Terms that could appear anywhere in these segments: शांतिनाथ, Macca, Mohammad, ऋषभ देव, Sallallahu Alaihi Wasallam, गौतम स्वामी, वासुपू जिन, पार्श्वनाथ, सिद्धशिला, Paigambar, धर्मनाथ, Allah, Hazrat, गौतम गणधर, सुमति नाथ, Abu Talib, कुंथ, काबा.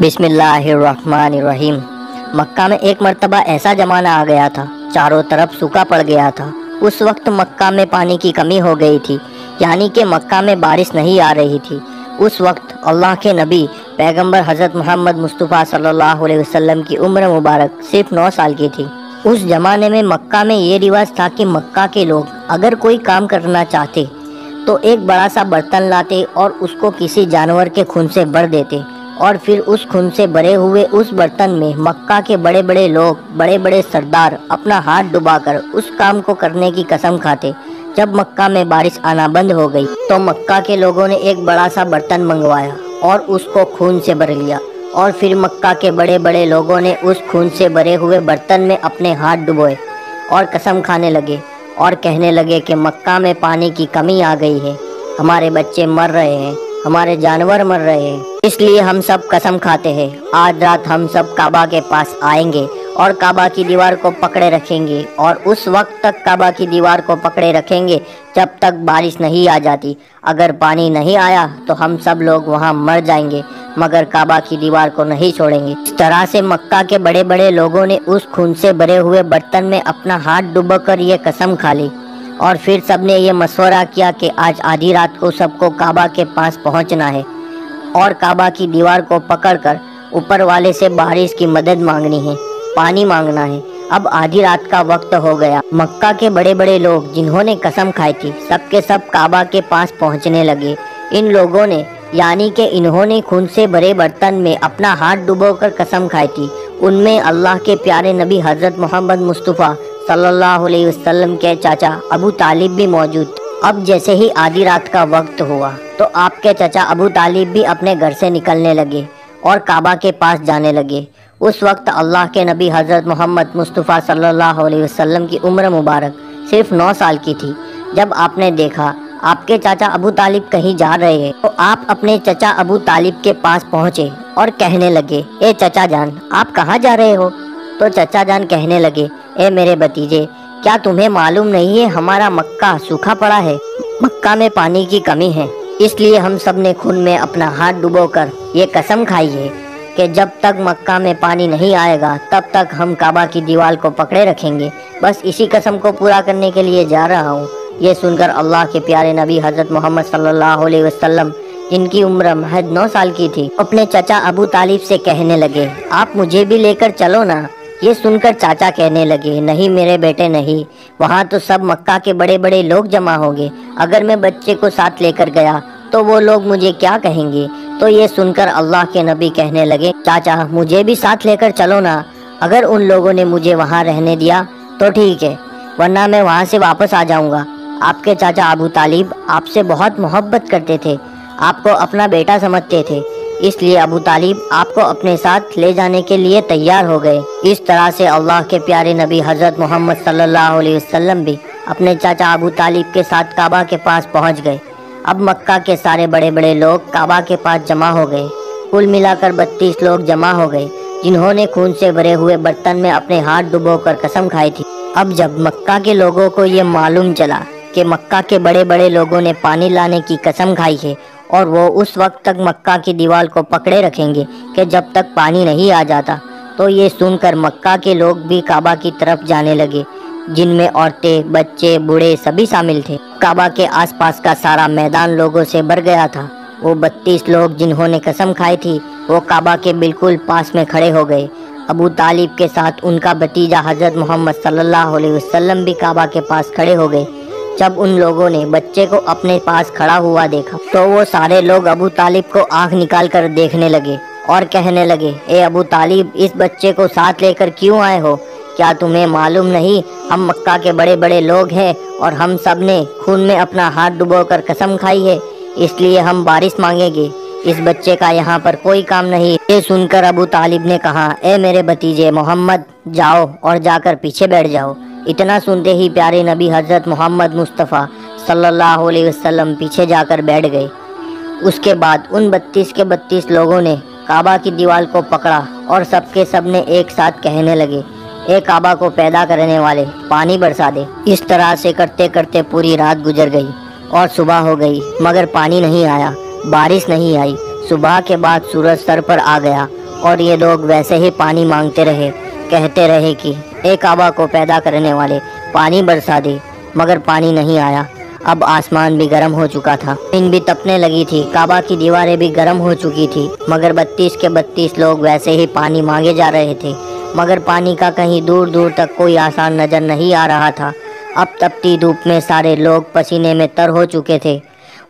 बिस्मिल्लाहिर्रहमानिर्रहीम। मक्का में एक मर्तबा ऐसा ज़माना आ गया था, चारों तरफ सूखा पड़ गया था। उस वक्त मक्का में पानी की कमी हो गई थी, यानी कि मक्का में बारिश नहीं आ रही थी। उस वक्त अल्लाह के नबी पैगंबर हज़रत मोहम्मद मुस्तफ़ा सल्लल्लाहु अलैहि वसल्लम की उम्र मुबारक सिर्फ 9 साल की थी। उस ज़माने में मक्का में ये रिवाज था कि मक्का के लोग अगर कोई काम करना चाहते तो एक बड़ा सा बर्तन लाते और उसको किसी जानवर के खून से भर देते और फिर उस खून से भरे हुए उस बर्तन में मक्का के बड़े बड़े लोग, बड़े बड़े सरदार अपना हाथ डुबाकर उस काम को करने की कसम खाते। जब मक्का में बारिश आना बंद हो गई तो मक्का के लोगों ने एक बड़ा सा बर्तन मंगवाया और उसको खून से भर लिया और फिर मक्का के बड़े बड़े लोगों ने उस खून से भरे हुए बर्तन में अपने हाथ डुबोए और कसम खाने लगे और कहने लगे कि मक्का में पानी की कमी आ गई है, हमारे बच्चे मर रहे हैं, हमारे जानवर मर रहे हैं, इसलिए हम सब कसम खाते हैं आज रात हम सब काबा के पास आएंगे और काबा की दीवार को पकड़े रखेंगे और उस वक्त तक काबा की दीवार को पकड़े रखेंगे जब तक बारिश नहीं आ जाती। अगर पानी नहीं आया तो हम सब लोग वहाँ मर जाएंगे, मगर काबा की दीवार को नहीं छोड़ेंगे। इस तरह से मक्का के बड़े बड़े लोगों ने उस खून से भरे हुए बर्तन में अपना हाथ डुबाकर ये कसम खा ली और फिर सबने ये मशवरा किया कि आज आधी रात को सबको काबा के पास पहुँचना है और काबा की दीवार को पकड़कर ऊपर वाले से बारिश की मदद मांगनी है, पानी मांगना है। अब आधी रात का वक्त हो गया। मक्का के बड़े बड़े लोग जिन्होंने कसम खाई थी सबके सब काबा के पास पहुंचने लगे। इन लोगों ने, यानी कि इन्होंने खून से भरे बर्तन में अपना हाथ डुबोकर कसम खाई थी। उनमें अल्लाह के प्यारे नबी हज़रत मोहम्मद मुस्तफ़ा सल्लल्लाहु अलैहि वसल्लम के चाचा अबू तालिब भी मौजूद। अब जैसे ही आधी रात का वक्त हुआ तो आपके चाचा अबू तालिब भी अपने घर से निकलने लगे और काबा के पास जाने लगे। उस वक्त अल्लाह के नबी हज़रत मोहम्मद मुस्तफ़ा सल्लल्लाहु अलैहि वसल्लम की उम्र मुबारक सिर्फ 9 साल की थी। जब आपने देखा आपके चाचा अबू तालिब कहीं जा रहे हैं तो आप अपने चाचा अबू तालिब के पास पहुँचे और कहने लगे, ए चाचा जान, आप कहाँ जा रहे हो? तो चाचा जान कहने लगे, ए मेरे भतीजे, क्या तुम्हें मालूम नहीं है हमारा मक्का सूखा पड़ा है, मक्का में पानी की कमी है, इसलिए हम सब ने खून में अपना हाथ डुबोकर ये कसम खाई है कि जब तक मक्का में पानी नहीं आएगा तब तक हम काबा की दीवार को पकड़े रखेंगे। बस इसी कसम को पूरा करने के लिए जा रहा हूँ। ये सुनकर अल्लाह के प्यारे नबी हज़रत मोहम्मद सल्लल्लाहु अलैहि वसल्लम, जिनकी उम्र महज 9 साल की थी, अपने चाचा अबू तालिब से कहने लगे, आप मुझे भी लेकर चलो ना। ये सुनकर चाचा कहने लगे, नहीं मेरे बेटे नहीं, वहाँ तो सब मक्का के बड़े बड़े लोग जमा होंगे, अगर मैं बच्चे को साथ लेकर गया तो वो लोग मुझे क्या कहेंगे। तो ये सुनकर अल्लाह के नबी कहने लगे, चाचा मुझे भी साथ लेकर चलो ना, अगर उन लोगों ने मुझे वहाँ रहने दिया तो ठीक है, वरना मैं वहाँ से वापस आ जाऊँगा। आपके चाचा अबू तालिब आपसे बहुत मोहब्बत करते थे, आपको अपना बेटा समझते थे, इसलिए अबू तालिब आपको अपने साथ ले जाने के लिए तैयार हो गए। इस तरह से अल्लाह के प्यारे नबी हज़रत मोहम्मद सल्लल्लाहु अलैहि वसल्लम भी अपने चाचा अबू तालिब के साथ काबा के पास पहुँच गए। अब मक्का के सारे बड़े बड़े लोग काबा के पास जमा हो गए। कुल मिलाकर 32 लोग जमा हो गए जिन्होंने खून से भरे हुए बर्तन में अपने हाथ डुबोकर कसम खाई थी। अब जब मक्का के लोगों को ये मालूम चला कि मक्का के बड़े बड़े लोगों ने पानी लाने की कसम खाई है और वो उस वक्त तक मक्का की दीवार को पकड़े रखेंगे कि जब तक पानी नहीं आ जाता, तो ये सुनकर मक्का के लोग भी काबा की तरफ जाने लगे, जिनमें औरतें, बच्चे, बूढ़े सभी शामिल थे। काबा के आसपास का सारा मैदान लोगों से भर गया था। वो 32 लोग जिन्होंने कसम खाई थी वो काबा के बिल्कुल पास में खड़े हो गए। अबू तालिब के साथ उनका भतीजा हज़रत मोहम्मद सल्लल्लाहु अलैहि वसल्लम भी काबा के पास खड़े हो गए। जब उन लोगों ने बच्चे को अपने पास खड़ा हुआ देखा तो वो सारे लोग अबू तालिब को आँख निकाल कर देखने लगे और कहने लगे, ए अबू तालिब, इस बच्चे को साथ लेकर क्यों आए हो? क्या तुम्हें मालूम नहीं हम मक्का के बड़े बड़े लोग हैं और हम सब ने खून में अपना हाथ डुबोकर कसम खाई है, इसलिए हम बारिश मांगेंगे, इस बच्चे का यहाँ पर कोई काम नहीं। ये सुनकर अबू तालिब ने कहा, ए मेरे भतीजे मोहम्मद, जाओ और जाकर पीछे बैठ जाओ। इतना सुनते ही प्यारे नबी हज़रत मोहम्मद मुस्तफ़ा सल्लल्लाहु अलैहि वसल्लम पीछे जाकर बैठ गए। उसके बाद उन 32 के 32 लोगों ने काबा की दीवार को पकड़ा और सबके सब ने एक साथ कहने लगे, एक काबा को पैदा करने वाले, पानी बरसा दे। इस तरह से करते करते पूरी रात गुजर गई और सुबह हो गई, मगर पानी नहीं आया, बारिश नहीं आई। सुबह के बाद सूरज सर पर आ गया और ये लोग वैसे ही पानी मांगते रहे, कहते रहे कि एक आबा को पैदा करने वाले पानी बरसा दी, मगर पानी नहीं आया। अब आसमान भी गर्म हो चुका था, ज़मीन भी तपने लगी थी, काबा की दीवारें भी गर्म हो चुकी थी, मगर 32 के 32 लोग वैसे ही पानी मांगे जा रहे थे, मगर पानी का कहीं दूर दूर तक कोई आसान नज़र नहीं आ रहा था। अब तपती धूप में सारे लोग पसीने में तर हो चुके थे,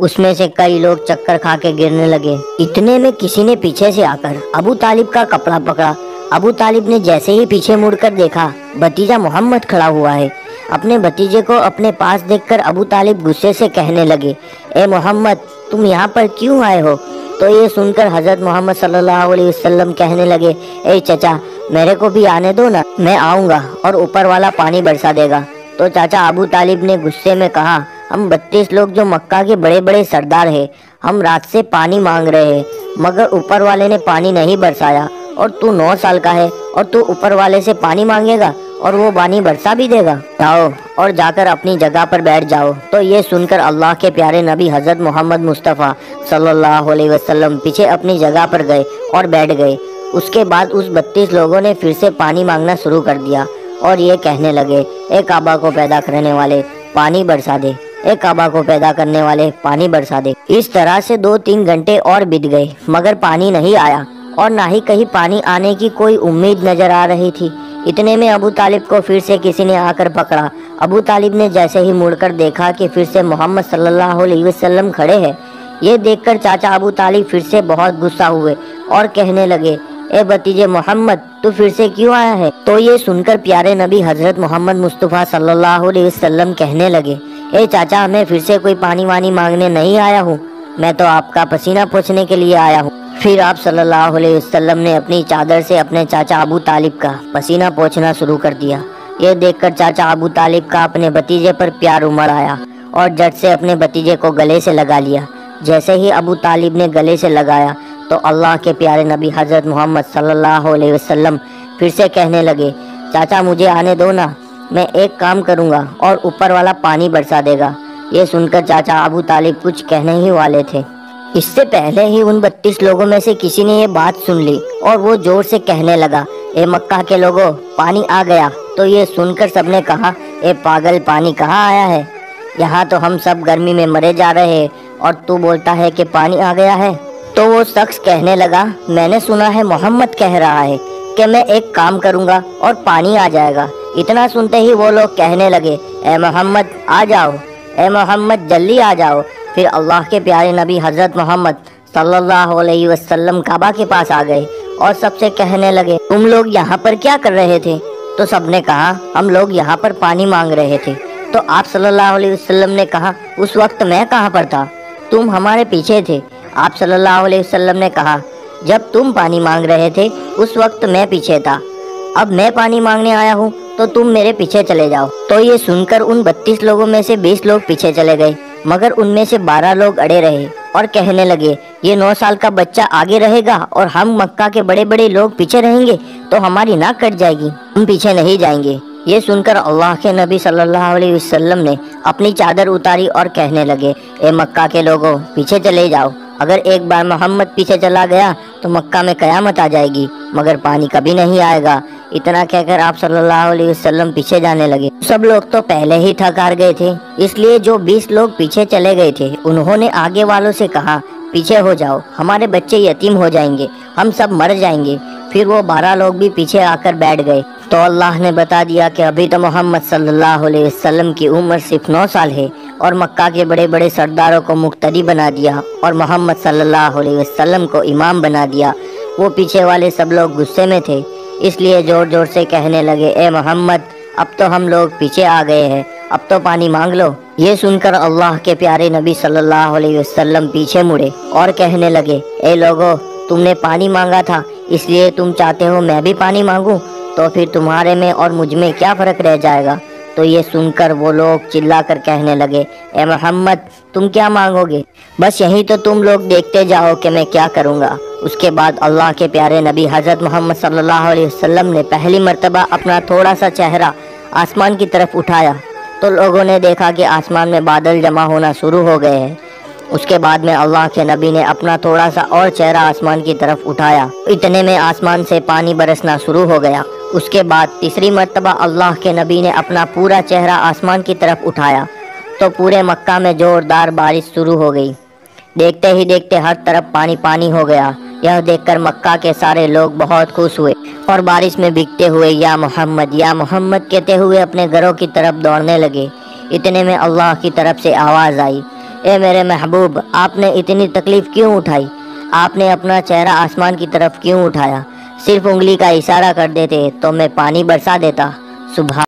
उसमें से कई लोग चक्कर खा के गिरने लगे। इतने में किसी ने पीछे से आकर अबू तालिब का कपड़ा पकड़ा। अबू तालिब ने जैसे ही पीछे मुड़कर देखा, भतीजा मोहम्मद खड़ा हुआ है। अपने भतीजे को अपने पास देखकर अबू तालिब गुस्से से कहने लगे, ए मोहम्मद, तुम यहाँ पर क्यों आए हो? तो ये सुनकर हज़रत मोहम्मद सल्लल्लाहु अलैहि वसल्लम कहने लगे, ए चाचा, मेरे को भी आने दो ना, मैं आऊँगा और ऊपर वाला पानी बरसा देगा। तो चाचा अबू तालिब ने गुस्से में कहा, हम 32 लोग जो मक्का के बड़े बड़े सरदार हैं, हम रात से पानी मांग रहे हैं, मगर ऊपर वाले ने पानी नहीं बरसाया, और तू 9 साल का है और तू ऊपर वाले से पानी मांगेगा और वो पानी बरसा भी देगा? जाओ और जाकर अपनी जगह पर बैठ जाओ। तो ये सुनकर अल्लाह के प्यारे नबी हज़रत मोहम्मद मुस्तफ़ा सल्लल्लाहु अलैहि वसल्लम पीछे अपनी जगह पर गए और बैठ गए। उसके बाद उस 32 लोगों ने फिर से पानी मांगना शुरू कर दिया और ये कहने लगे, ए काबा को पैदा करने वाले पानी बरसा दे, ए काबा को पैदा करने वाले पानी बरसा दे। इस तरह से 2-3 घंटे और बीत गए, मगर पानी नहीं आया और ना ही कहीं पानी आने की कोई उम्मीद नज़र आ रही थी। इतने में अबू तालिब को फिर से किसी ने आकर पकड़ा। अबू तालिब ने जैसे ही मुड़कर देखा कि फिर से मोहम्मद सल्लल्लाहु अलैहि वसल्लम खड़े हैं। ये देखकर चाचा अबू तालिब फिर से बहुत गुस्सा हुए और कहने लगे, ए भतीजे मोहम्मद, तू फिर से क्यों आया है? तो ये सुनकर प्यारे नबी हज़रत मोहम्मद मुस्तफ़ा सल्लल्लाहु अलैहि वसल्लम कहने लगे, ए चाचा, मैं फिर से कोई पानी वानी मांगने नहीं आया हूँ, मैं तो आपका पसीना पोंछने के लिए आया हूँ। फिर आप सल्लल्लाहु अलैहि वसल्लम ने अपनी चादर से अपने चाचा अबू तालिब का पसीना पोंछना शुरू कर दिया। ये देखकर चाचा अबू तालिब का अपने भतीजे पर प्यार उमड़ आया और झट से अपने भतीजे को गले से लगा लिया। जैसे ही अबू तालिब ने गले से लगाया तो अल्लाह के प्यारे नबी हज़रत मोहम्मद सल्लल्लाहु अलैहि वसल्लम फिर से कहने लगे, चाचा मुझे आने दो ना, मैं एक काम करूँगा और ऊपर वाला पानी बरसा देगा। ये सुनकर चाचा अबू तालिब कुछ कहने ही वाले थे, इससे पहले ही उन 32 लोगों में से किसी ने ये बात सुन ली और वो ज़ोर से कहने लगा, ए मक्का के लोगों, पानी आ गया। तो ये सुनकर सबने कहा, ए पागल, पानी कहाँ आया है? यहाँ तो हम सब गर्मी में मरे जा रहे हैं और तू बोलता है कि पानी आ गया है। तो वो शख्स कहने लगा, मैंने सुना है मोहम्मद कह रहा है कि मैं एक काम करूँगा और पानी आ जाएगा। इतना सुनते ही वो लोग कहने लगे, ए मोहम्मद आ जाओ, ए मोहम्मद जल्दी आ जाओ। फिर अल्लाह के प्यारे नबी हज़रत मोहम्मद सल्लल्लाहु अलैहि वसल्लम काबा के पास आ गए और सबसे कहने लगे, तुम लोग यहाँ पर क्या कर रहे थे? तो सबने कहा, हम लोग यहाँ पर पानी मांग रहे थे। तो आप सल्लल्लाहु अलैहि वसल्लम ने कहा, उस वक्त मैं कहाँ पर था? तुम हमारे पीछे थे। आप सल्लल्लाहु अलैहि वसल्लम ने कहा, जब तुम पानी मांग रहे थे उस वक्त मैं पीछे था, अब मैं पानी मांगने आया हूँ तो तुम मेरे पीछे चले जाओ। तो ये सुनकर उन 32 लोगों में से 20 लोग पीछे चले गए, मगर उनमें से 12 लोग अड़े रहे और कहने लगे, ये 9 साल का बच्चा आगे रहेगा और हम मक्का के बड़े बड़े लोग पीछे रहेंगे तो हमारी नाक कट जाएगी, हम पीछे नहीं जाएंगे। ये सुनकर अल्लाह के नबी सल्लल्लाहु अलैहि वसल्लम ने अपनी चादर उतारी और कहने लगे, ए मक्का के लोगों, पीछे चले जाओ। अगर एक बार मोहम्मद पीछे चला गया तो मक्का में कयामत आ जाएगी, मगर पानी कभी नहीं आएगा। इतना कहकर आप सल्लल्लाहु अलैहि वसल्लम पीछे जाने लगे। सब लोग तो पहले ही थक हार गए थे, इसलिए जो 20 लोग पीछे चले गए थे उन्होंने आगे वालों से कहा, पीछे हो जाओ, हमारे बच्चे यतीम हो जाएंगे, हम सब मर जाएंगे। फिर वो 12 लोग भी पीछे आकर बैठ गए। तो अल्लाह ने बता दिया कि अभी तो मोहम्मद सल्लल्लाहु अलैहि वसल्लम की उम्र सिर्फ 9 साल है और मक्का के बड़े बड़े सरदारों को मुक्तदी बना दिया और मोहम्मद सल्लल्लाहु अलैहि वसल्लम को इमाम बना दिया। वो पीछे वाले सब लोग गुस्से में थे, इसलिए ज़ोर ज़ोर से कहने लगे, ए मोहम्मद, अब तो हम लोग पीछे आ गए हैं, अब तो पानी मांग लो। ये सुनकर अल्लाह के प्यारे नबी सल्लल्लाहु अलैहि वसल्लम पीछे मुड़े और कहने लगे, ए लोगों, तुमने पानी मांगा था, इसलिए तुम चाहते हो मैं भी पानी मांगूं, तो फिर तुम्हारे में और मुझ में क्या फ़र्क रह जाएगा? तो ये सुनकर वो लोग चिल्लाकर कहने लगे, ए मोहम्मद, तुम क्या मांगोगे? बस यहीं तो तुम लोग देखते जाओ कि मैं क्या करूँगा। उसके बाद अल्लाह के प्यारे नबी हज़रत मोहम्मद सल्लल्लाहु अलैहि वसल्लम ने पहली मर्तबा अपना थोड़ा सा चेहरा आसमान की तरफ उठाया तो लोगों ने देखा कि आसमान में बादल जमा होना शुरू हो गए हैं। उसके बाद में अल्लाह के नबी ने अपना थोड़ा सा और चेहरा आसमान की तरफ उठाया, इतने में आसमान से पानी बरसना शुरू हो गया। उसके बाद तीसरी मर्तबा अल्लाह के नबी ने अपना पूरा चेहरा आसमान की तरफ उठाया तो पूरे मक्का में ज़ोरदार बारिश शुरू हो गई। देखते ही देखते हर तरफ पानी पानी हो गया। यह देखकर मक्का के सारे लोग बहुत खुश हुए और बारिश में भीगते हुए या मोहम्मद कहते हुए अपने घरों की तरफ दौड़ने लगे। इतने में अल्लाह की तरफ से आवाज़ आई, ए मेरे महबूब, आपने इतनी तकलीफ़ क्यों उठाई? आपने अपना चेहरा आसमान की तरफ क्यों उठाया? सिर्फ उंगली का इशारा कर देते तो मैं पानी बरसा देता। सुभान